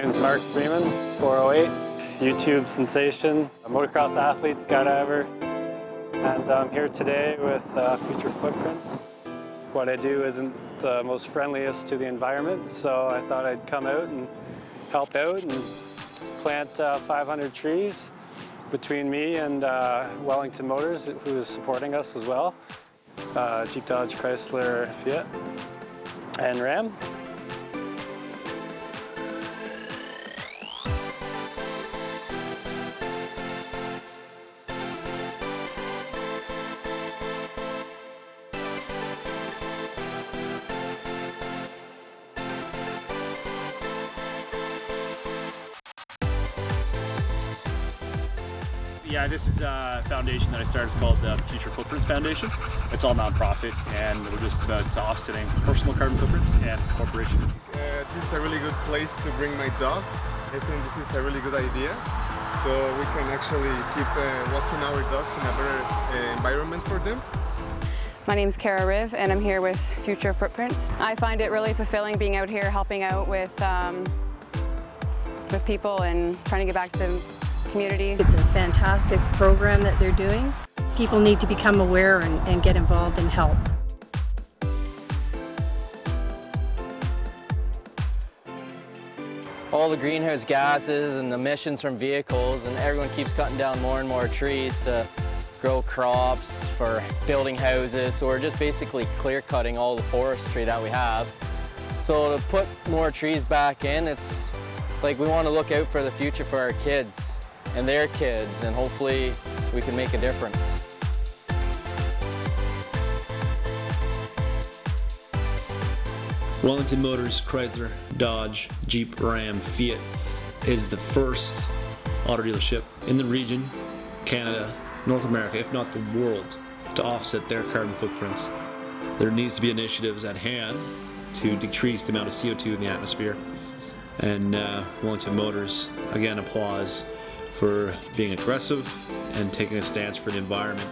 name is Mark Freeman, 408, YouTube sensation, a motocross athlete, skydiver, and I'm here today with Future Footprints. What I do isn't the most friendliest to the environment, so I thought I'd come out and help out and plant 500 trees between me and Wellington Motors, who is supporting us as well, Jeep, Dodge, Chrysler, Fiat, and Ram. Yeah, this is a foundation that I started. It's called the Future Footprints Foundation. It's all nonprofit, and we're just about offsetting personal carbon footprints and corporation. This is a really good place to bring my dog. I think this is a really good idea. So we can actually keep walking our dogs in a better environment for them. My name's Kara Riv, and I'm here with Future Footprints. I find it really fulfilling being out here helping out with people and trying to get back to them. Community. It's a fantastic program that they're doing. People need to become aware and get involved and help. All the greenhouse gases and emissions from vehicles, and everyone keeps cutting down more and more trees to grow crops, for building houses, so we're just basically clear cutting all the forestry that we have. So to put more trees back in, it's like we want to look out for the future for our kids and their kids, and hopefully we can make a difference. Wellington Motors, Chrysler, Dodge, Jeep, Ram, Fiat is the first auto dealership in the region, Canada, North America, if not the world, to offset their carbon footprints. There needs to be initiatives at hand to decrease the amount of CO2 in the atmosphere, and Wellington Motors, again, applause for being aggressive and taking a stance for the environment.